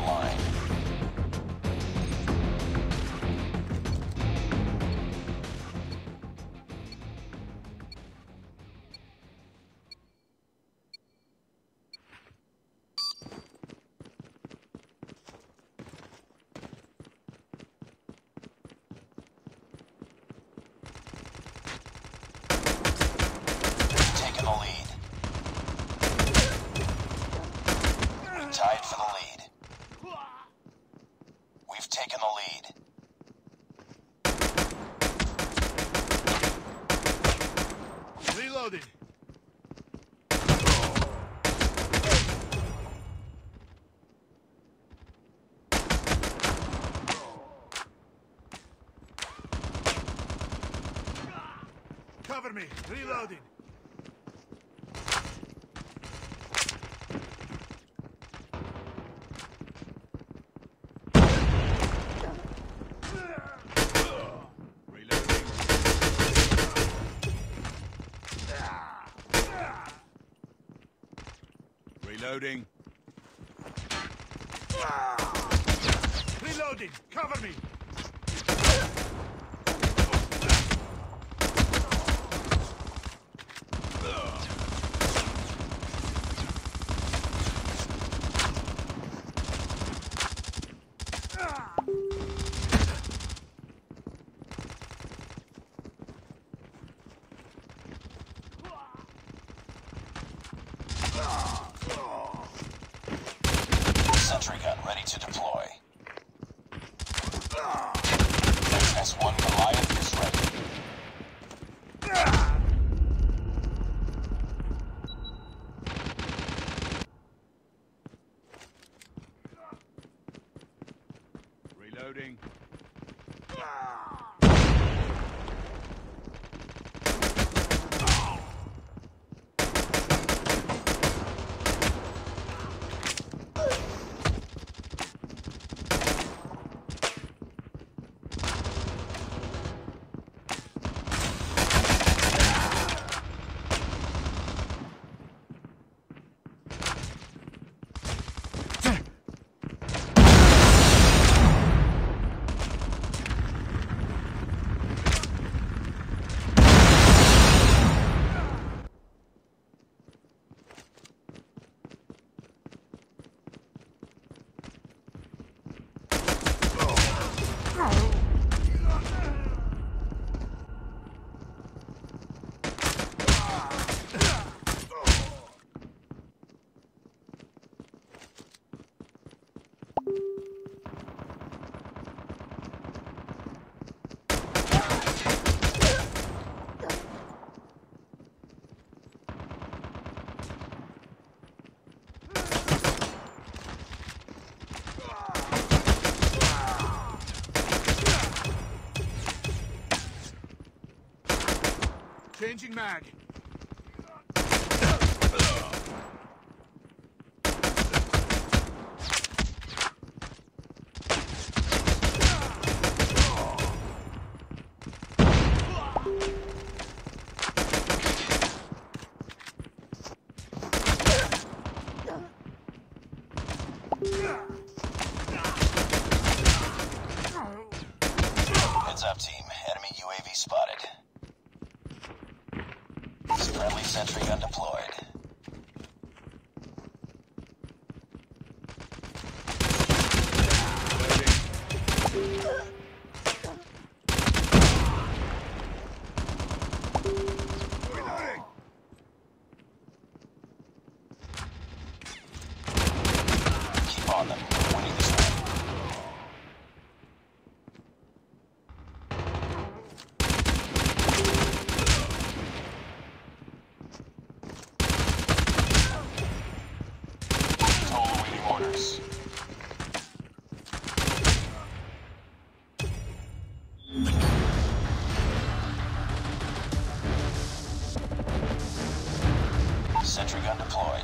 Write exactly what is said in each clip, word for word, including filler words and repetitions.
online. Cover me, reloading. Reloading. Reloading. Cover me. Sentry gun ready to deploy. S one Goliath is ready. Reloading. Changing mag. Heads up, team. Enemy U A V spotted. Friendly sentry gun deployed. Keep on them. We're winning this sentry gun deployed.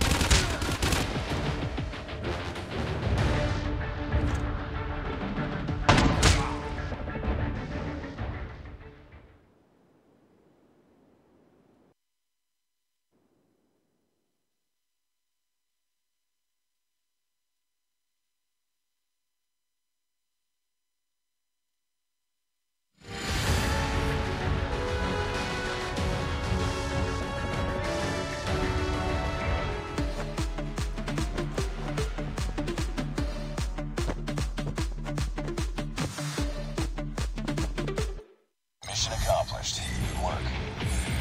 Mission accomplished. Good work.